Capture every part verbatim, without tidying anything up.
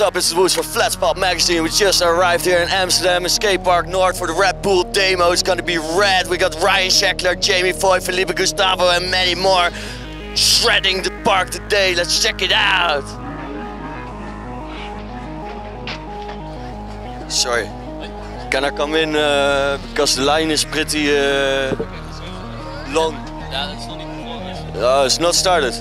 What's up, it's Woods for Flatspot Magazine. We just arrived here in Amsterdam in Skatepark North for the Red Bull demo. It's gonna be rad. We got Ryan Sheckler, Jamie Foy, Felipe Gustavo and many more shredding the park today. Let's check it out. Sorry, can I come in uh, because the line is pretty uh, long? Oh, it's not started?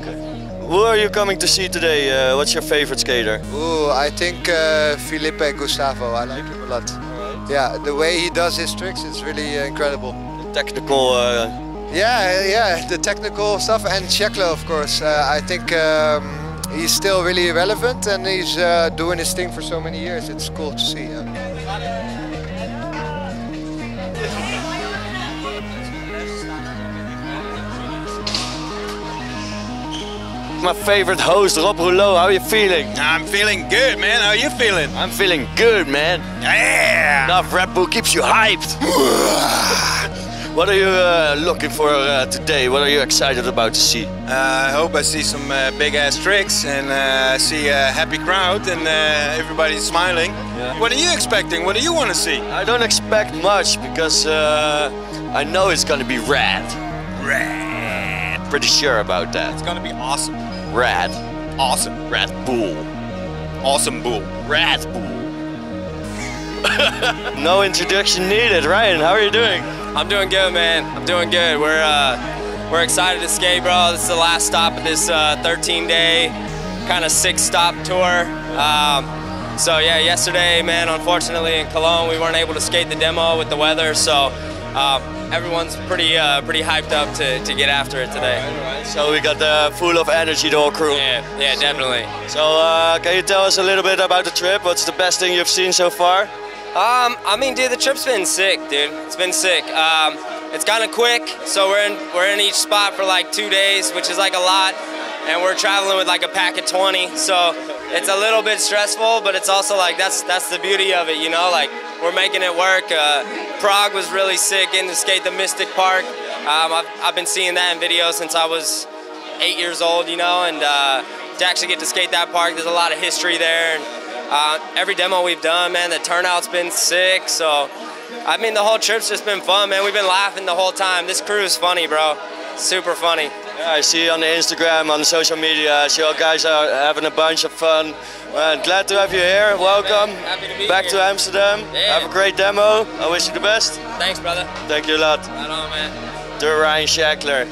Okay. Who are you coming to see today? Uh, what's your favorite skater? Ooh, I think uh, Felipe Gustavo. I like him a lot. Right. Yeah, the way he does his tricks is really uh, incredible. The technical. Uh... Yeah, yeah, the technical stuff, and Sheckler, of course. Uh, I think um, he's still really relevant, and he's uh, doing his thing for so many years. It's cool to see. Yeah. My favorite host, Rob Rouleau. How are you feeling? I'm feeling good, man. How are you feeling? I'm feeling good, man. Yeah! Enough Red Bull keeps you hyped. What are you uh, looking for uh, today? What are you excited about to see? Uh, I hope I see some uh, big-ass tricks and uh, see a happy crowd and uh, everybody's smiling. Yeah. What are you expecting? What do you want to see? I don't expect much because uh, I know it's going to be rad. Rad. Pretty sure about that. It's going to be awesome. Rad. Awesome. Red Bull. Awesome Bull. Red Bull. No introduction needed. Ryan, how are you doing? I'm doing good, man. I'm doing good. We're uh, we're excited to skate, bro. This is the last stop of this thirteen day uh, kind of six-stop tour. Um, so yeah, yesterday, man, unfortunately in Cologne, we weren't able to skate the demo with the weather. So. Uh, Everyone's pretty uh, pretty hyped up to, to get after it today. All right, all right. So we got uh, full of energy, the whole crew. Yeah, yeah, definitely. So uh, can you tell us a little bit about the trip? What's the best thing you've seen so far? Um, I mean, dude, the trip's been sick, dude. It's been sick. Um, it's kind of quick, so we're in we're in each spot for like two days, which is like a lot, and we're traveling with like a pack of twenty. So it's a little bit stressful, but it's also like that's that's the beauty of it, you know, like. We're making it work. Uh, Prague was really sick, getting to skate the Mystic Park. Um, I've, I've been seeing that in videos since I was eight years old, you know, and uh, to actually get to skate that park, there's a lot of history there. And, uh, every demo we've done, man, the turnout's been sick. So, I mean, the whole trip's just been fun, man. We've been laughing the whole time. This crew is funny, bro. Super funny. Yeah, I see you on the Instagram, on the social media. I see you guys are having a bunch of fun. Man, glad to have you here. Welcome. Happy to be back here. To Amsterdam. Yeah. Have a great demo. I wish you the best. Thanks, brother. Thank you a lot. Right on, man. To Ryan Sheckler.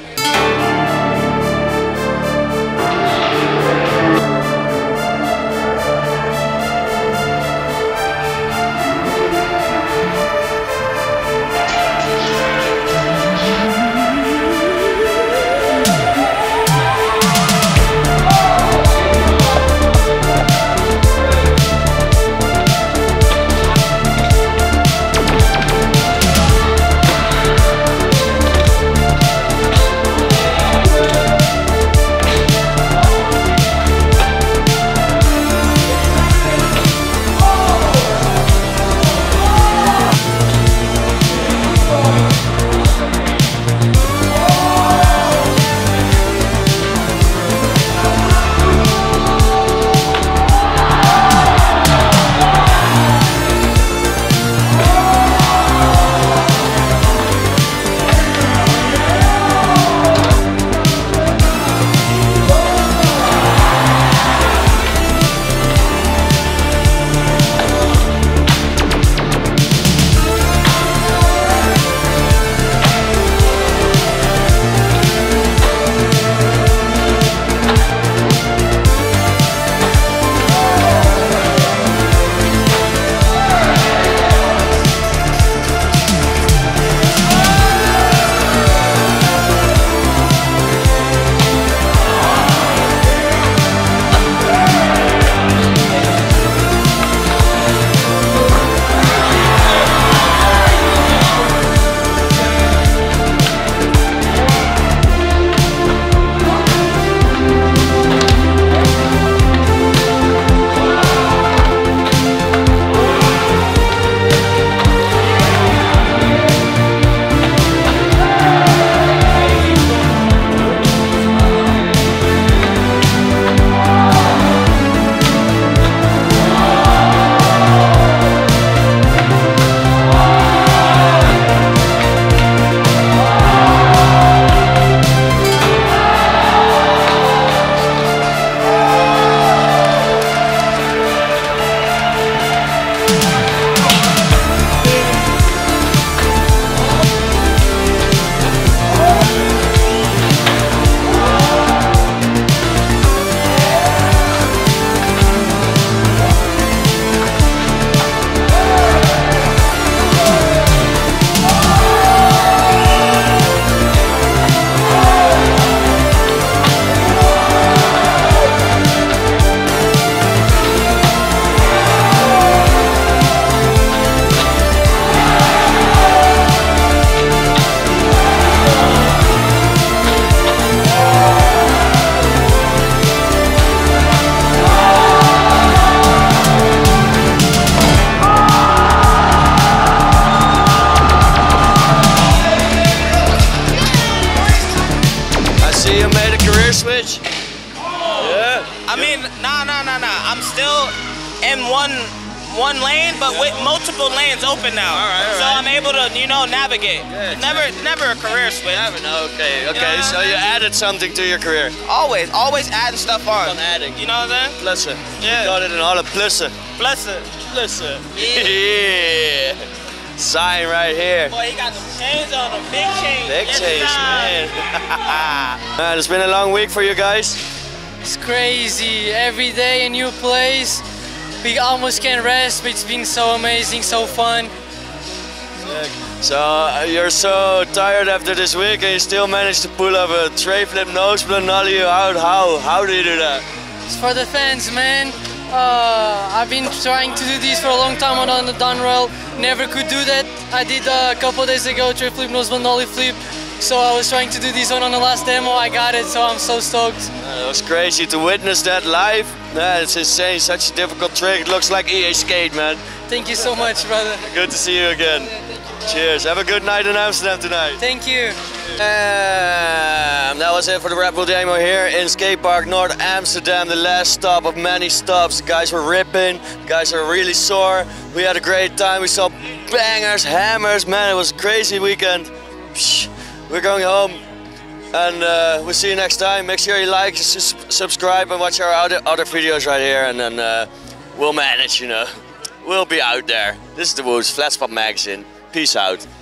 switch. Yeah. I yeah. mean, nah, nah, nah, nah. I'm still in one one lane, but yeah. with multiple lanes open now. All right, all right. So I'm able to, you know, navigate. Yeah, never yeah. never a career switch. Okay, okay. You know so I mean? You added something to your career. Always, always adding stuff on. I'm adding. You know what I'm saying? Plessen. Yeah. You got it in all the plessen. Plessen. Plessen. Yeah. yeah. Sign right here. Boy, he got some chains on him. Big chains. Big chains, man. Man, it's been a long week for you guys. It's crazy. Every day a new place. We almost can't rest, but it's been so amazing, so fun. Sick. So uh, you're so tired after this week and you still managed to pull up a tray flip, nose flip, nollie out. How, how do you do that? It's for the fans, man. Uh, I've been trying to do this for a long time on the Dunrail, never could do that. I did uh, a couple of days ago, tray flip, nose flip, nollie flip. So I was trying to do this one on the last demo, I got it, so I'm so stoked. Uh, it was crazy to witness that live. Yeah, it's insane, such a difficult trick. It looks like E A Skate, man. Thank you so much, brother. Good to see you again. Yeah, you, cheers. Have a good night in Amsterdam tonight. Thank you. Um, that was it for the Red Bull demo here in Skatepark North Amsterdam. The last stop of many stops. The guys were ripping. The guys are really sore. We had a great time. We saw bangers, hammers. Man, it was a crazy weekend. Psh. We're going home, and uh, we'll see you next time. Make sure you like, su subscribe, and watch our other, other videos right here, and then uh, we'll manage, you know. We'll be out there. This is the Woods, Flatspot Magazine. Peace out.